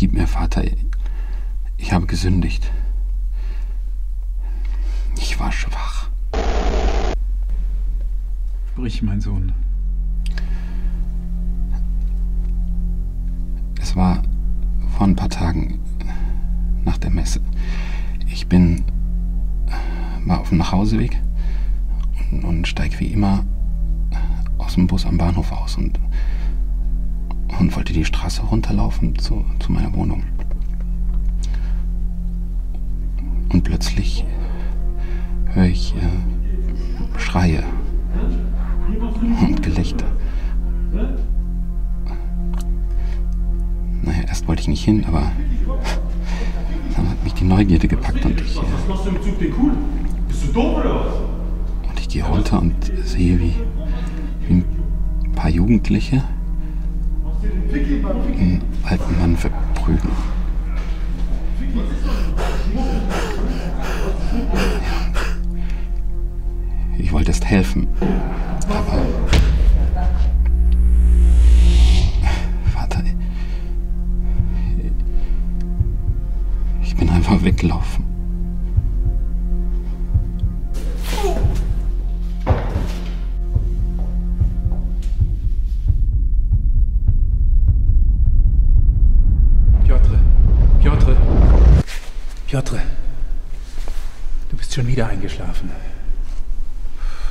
Vergib mir, Vater, ich habe gesündigt. Ich war schwach. Sprich, mein Sohn. Es war vor ein paar Tagen nach der Messe. Ich war auf dem Nachhauseweg und steig wie immer aus dem Bus am Bahnhof aus und wollte die Straße runterlaufen zu meiner Wohnung. Und plötzlich höre ich Schreie und Gelächter. Naja, erst wollte ich nicht hin, aber dann hat mich die Neugierde gepackt und ich... Und ich gehe runter und sehe, wie ein paar Jugendliche einen alten Mann verprügeln. Ich wollte erst helfen, aber... Vater, ich bin einfach weggelaufen. Piotr, du bist schon wieder eingeschlafen.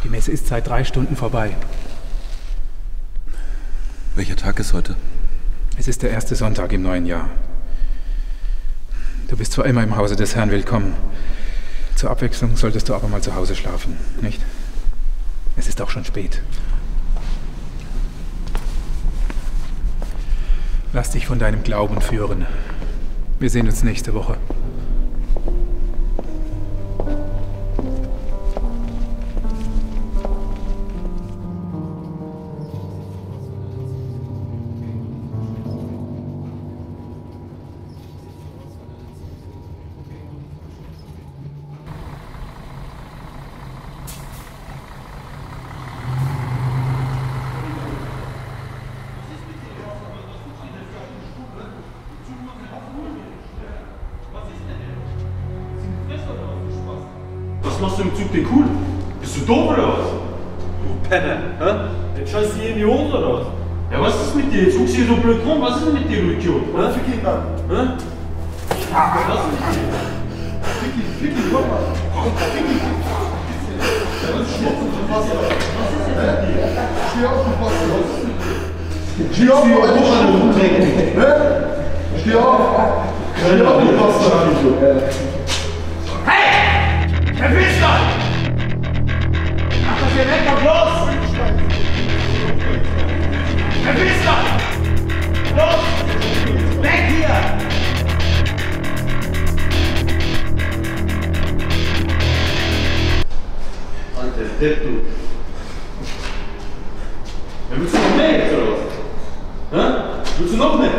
Die Messe ist seit 3 Stunden vorbei. Welcher Tag ist heute? Es ist der erste Sonntag im neuen Jahr. Du bist zwar immer im Hause des Herrn willkommen. Zur Abwechslung solltest du aber mal zu Hause schlafen, nicht? Es ist auch schon spät. Lass dich von deinem Glauben führen. Wir sehen uns nächste Woche. Was machst du im Zug denn cool? Bist du doof oder was? Du Penner, hä? Jetzt scheißt du hier in die Hose oder was? Ja, was ist mit dir? Jetzt guckst du hier so blöd rum, was ist denn mit dir, du Idiot? Hä? Fick ihn, Mann. Hä? Was ist mit dir? Fick ihn, komm mal. Fick ihn. Was ist mit Wasser? Was ist mit dir? Steh auf mit Wasser. Was ist mit dir? Steh auf mit Wasser. Hä? Steh auf. Steh auf mit Wasser. Herr Wissler! Mach das hier weg und los! Herr Wissler! Los! Weg hier! Alter, Depp, du! Ja, willst du noch mehr jetzt oder was? Hä? Willst du noch mehr?